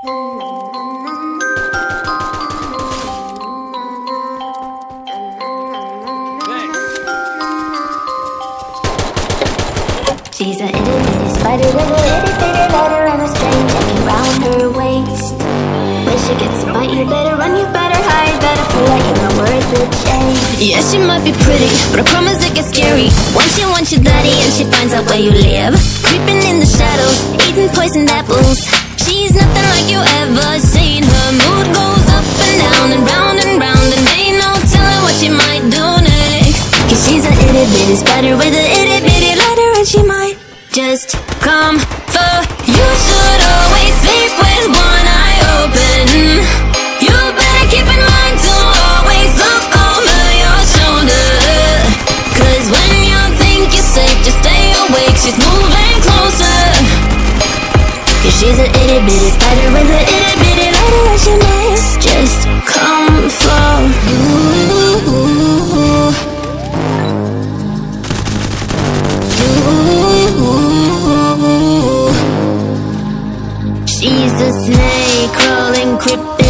She's a itty bitty spider with a itty bitty letter and a string hanging round her waist. When she gets a bite, you better run, you better hide, better feel like you're not worth the chase. Yeah, she might be pretty, but I promise it gets scary. Wants your daddy and she finds out where you live. Creeping in the shadows, eating poisoned apples. She's nothing like you ever seen. Her mood goes up and down and round and round, and ain't no telling what she might do next. Cause she's an itty bitty spider with an itty bitty letter, and she might just come for you. Should always sleep with one eye open. You better keep in mind to always look over your shoulder. Cause when you think you're safe, just stay awake, she's moving closer. Cause she's an itty bitty spider with an itty bitty letter, and she might just come for you. She's a snake crawling, creeping.